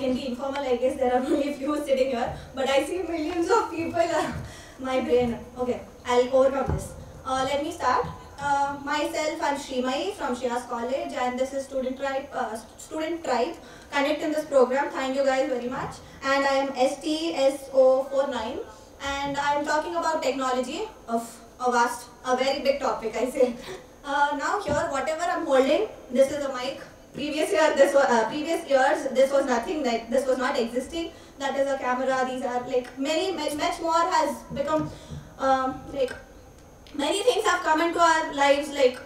can be informal, I guess there are only a few sitting here, but I see millions of people. My brain. Okay, I'll overcome this. Let me start. Myself, I'm Sreemayi from Shias College, and this is Student Tribe Connect in this program. Thank you guys very much. And I am STS049, and I am talking about technology of a very big topic, I say. Now here, whatever I'm holding, this is a mic. Previous years, this was nothing. Like this was not existing. That is a camera. These are like much more has become like. Many things have come into our lives, like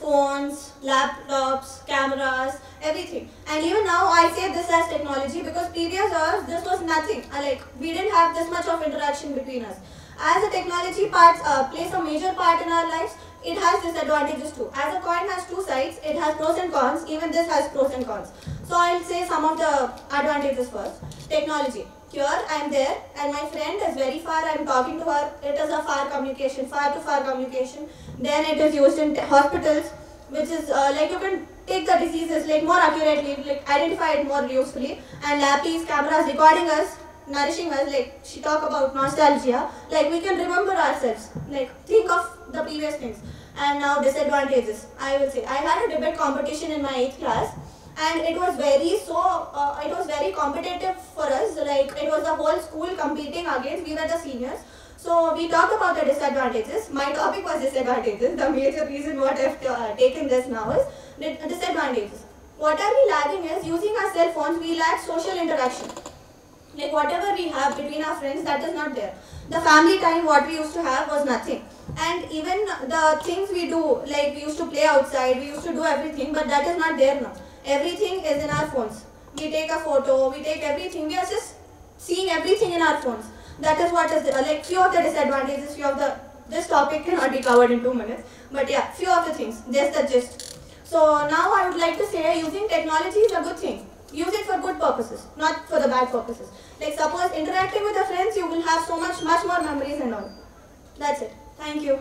phones, laptops, cameras, everything. And even now I say this as technology because previous years this was nothing. Like we didn't have this much of interaction between us. As the technology plays a major part in our lives, it has disadvantages too. As a coin has two sides, it has pros and cons. Even this has pros and cons. So I'll say some of the advantages first. Technology. Here I am there, and my friend is very far. I am talking to her. It is a far-to-far communication. Then it is used in hospitals, which is like you can take the diseases like more accurately, like identify it more usefully. And laptops, cameras, recording us, nourishing us. Like she talk about nostalgia. Like we can remember ourselves. Like think of the previous things. And now disadvantages. I will say I had a debate competition in my 8th class. And it was very competitive for us. Like it was the whole school competing against. We were the seniors, so we talked about the disadvantages. My topic was disadvantages. The major reason what I've taken this now is disadvantages. What are we lacking is using our cell phones. We lack social interaction. Like whatever we have between our friends, that is not there. The family time what we used to have was nothing. And even the things we do, like we used to play outside, we used to do everything, but that is not there now. Everything is in our phones. We take a photo, we take everything. We are just seeing everything in our phones. That is what is like few of the disadvantages. This topic cannot be covered in 2 minutes. But yeah, few of the things. That's the gist. So now I would like to say using technology is a good thing. Use it for good purposes, not for the bad purposes. Like suppose interacting with the friends, you will have so much more memories and all. That's it. Thank you.